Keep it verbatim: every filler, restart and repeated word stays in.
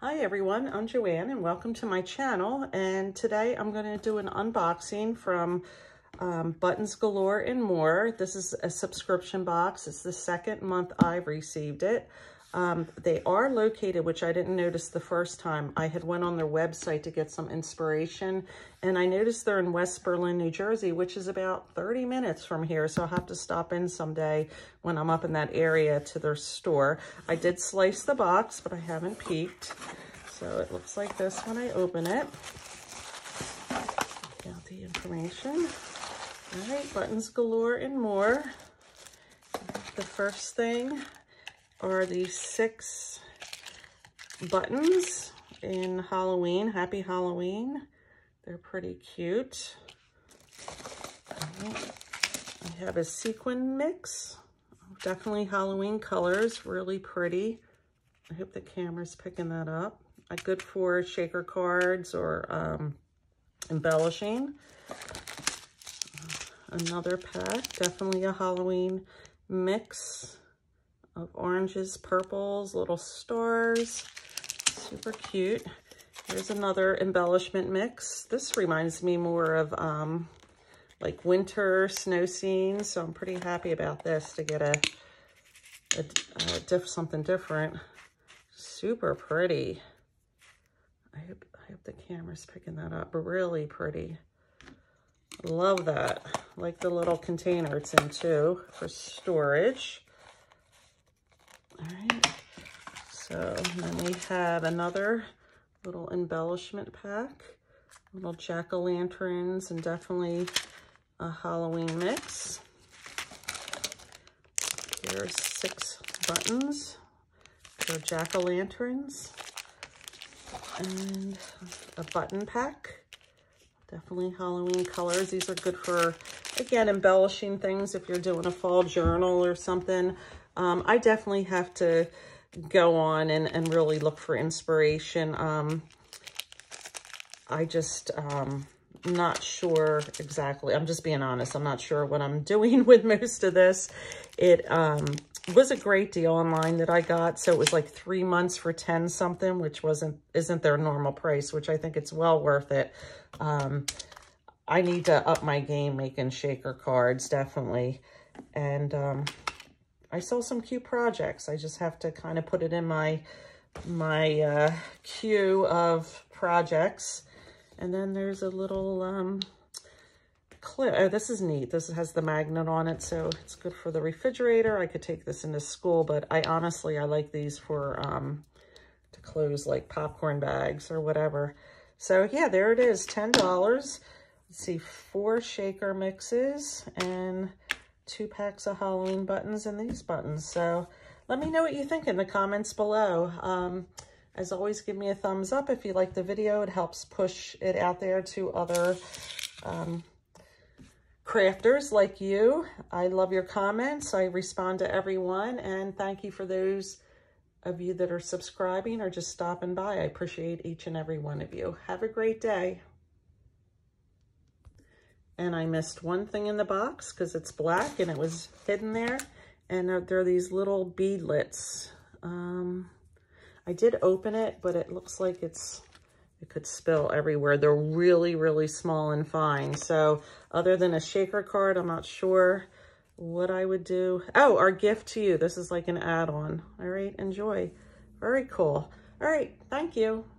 Hi everyone, I'm Joanne and welcome to my channel, and today I'm going to do an unboxing from um, Buttons Galore and More. This is a subscription box. It's the second month I've received it. Um, they are located, which I didn't notice the first time. I had went on their website to get some inspiration and I noticed they're in West Berlin, New Jersey, which is about thirty minutes from here. So I'll have to stop in someday when I'm up in that area to their store. I did slice the box, but I haven't peeked. So it looks like this when I open it. Check out the information. All right, Buttons Galore and More. The first thing are these six buttons in Halloween. Happy Halloween. They're pretty cute. Right. I have a sequin mix. Definitely Halloween colors. Really pretty. I hope the camera's picking that up. I'm good for shaker cards or um, embellishing. Another pack. Definitely a Halloween mix of oranges, purples, little stars, super cute. Here's another embellishment mix. This reminds me more of um, like winter snow scenes, so I'm pretty happy about this to get a, a, a diff, something different. Super pretty. I hope, I hope the camera's picking that up. Really pretty. Love that. Like the little container it's in too for storage. All right, so then we have another little embellishment pack, little jack-o'-lanterns, and definitely a Halloween mix. Here are six buttons for jack-o'-lanterns, and a button pack, definitely Halloween colors. These are good for, again, embellishing things if you're doing a fall journal or something. Um, I definitely have to go on and, and really look for inspiration. Um, I just um, not sure exactly. I'm just being honest. I'm not sure what I'm doing with most of this. It um, was a great deal online that I got. So it was like three months for ten something, which wasn't isn't their normal price, which I think it's well worth it. Um, I need to up my game making shaker cards, definitely. And Um, I saw some cute projects. I just have to kind of put it in my my uh, queue of projects. And then there's a little um, clip. Oh, this is neat. This has the magnet on it, so it's good for the refrigerator. I could take this into school, but I honestly, I like these for um, to close like popcorn bags or whatever. So yeah, there it is, ten dollars. Let's see, four shaker mixes and two packs of Halloween buttons and these buttons. So let me know what you think in the comments below. Um, as always, give me a thumbs up if you like the video. It helps push it out there to other um, crafters like you. I love your comments. I respond to everyone. And thank you for those of you that are subscribing or just stopping by. I appreciate each and every one of you. Have a great day. And I missed one thing in the box because it's black and it was hidden there. And there are these little beadlets. Um, I did open it, but it looks like it's it could spill everywhere. They're really, really small and fine. So other than a shaker card, I'm not sure what I would do. Oh, our gift to you. This is like an add-on. All right, enjoy. Very cool. All right, thank you.